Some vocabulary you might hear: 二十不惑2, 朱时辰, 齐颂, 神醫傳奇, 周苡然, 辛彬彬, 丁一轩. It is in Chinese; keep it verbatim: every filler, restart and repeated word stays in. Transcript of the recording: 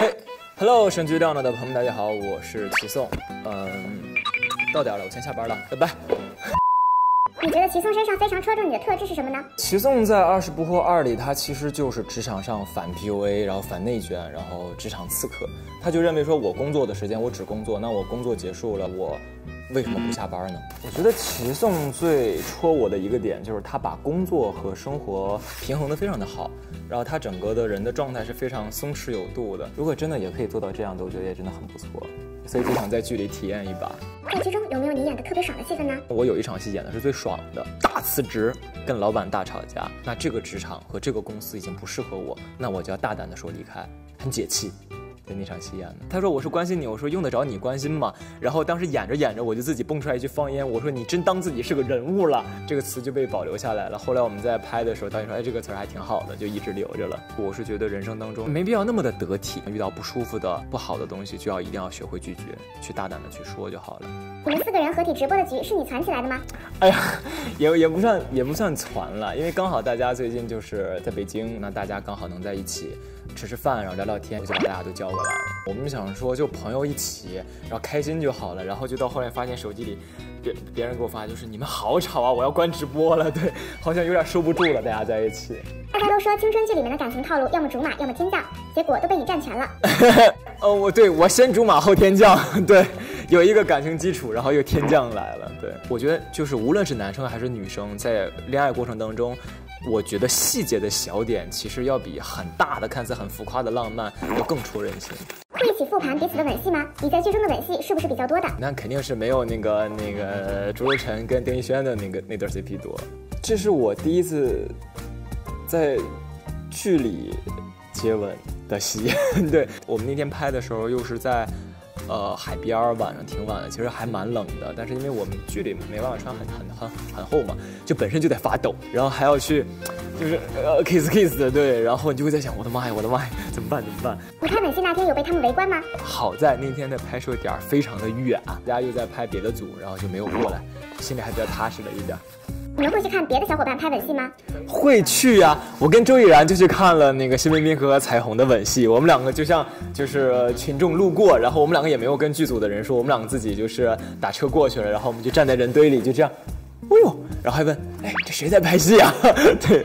嘿 ，Hello， 神剧亮了的朋友们，大家好，我是齐颂。嗯，到点了，我先下班了，拜拜。你觉得齐颂身上非常戳中你的特质是什么呢？齐颂在《二十不惑二》里，他其实就是职场上反 P U A， 然后反内卷，然后职场刺客。他就认为说，我工作的时间我只工作，那我工作结束了，我为什么不下班呢？我觉得齐颂最戳我的一个点就是他把工作和生活平衡得非常的好，然后他整个的人的状态是非常松弛有度的。如果真的也可以做到这样的，我觉得也真的很不错。所以就想在剧里体验一把。在剧中有没有你演的特别爽的戏份呢？我有一场戏演的是最爽的，大辞职，跟老板大吵架。那这个职场和这个公司已经不适合我，那我就要大胆的说离开，很解气。在那场戏演的，他说我是关心你，我说用得着你关心吗？然后当时演着演着，我就自己蹦出来一句方言，我说你真当自己是个人物了，这个词就被保留下来了。后来我们在拍的时候，导演说，哎，这个词还挺好的，就一直留着了。我是觉得人生当中没必要那么的得体，遇到不舒服的、不好的东西，就要一定要学会拒绝，去大胆的去说就好了。你们四个人合体直播的局是你攒起来的吗？哎呀，也也不算也不算攒了，因为刚好大家最近就是在北京，那大家刚好能在一起吃吃饭，然后聊聊天，就把大家都叫过来了。我们想说就朋友一起，然后开心就好了。然后就到后面发现手机里，别别人给我发就是你们好吵啊，我要关直播了。对，好像有点收不住了，大家在一起。大家都说青春剧里面的感情套路，要么竹马，要么天降，结果都被你占全了。哦，我对我先竹马后天降，对，有一个感情基础，然后又天降来了。对，我觉得就是无论是男生还是女生，在恋爱过程当中。我觉得细节的小点，其实要比很大的、看似很浮夸的浪漫要更戳人心。会一起复盘彼此的吻戏吗？你在剧中的吻戏是不是比较多的？那肯定是没有那个那个朱时辰跟丁一轩的那个那对 C P 多。这是我第一次在剧里接吻的戏。对，我们那天拍的时候，又是在。呃，海边晚上挺晚的，其实还蛮冷的，但是因为我们剧里没办法穿很很很很厚嘛，就本身就得发抖，然后还要去，就是呃 kiss kiss 的，对，然后你就会在想，我的妈呀，我的妈呀，怎么办怎么办？你拍吻戏那天有被他们围观吗？好在那天的拍摄点非常的远，大家又在拍别的组，然后就没有过来，心里还比较踏实了一点。你们会去看别的小伙伴拍吻戏吗？会去呀、啊，我跟周苡然就去看了那个辛彬彬和彩虹的吻戏，我们两个就像就是群众路过，然后我们两个也没有跟剧组的人说，我们两个自己就是打车过去了，然后我们就站在人堆里就这样，哎呦，然后还问，哎，这谁在拍戏啊？对。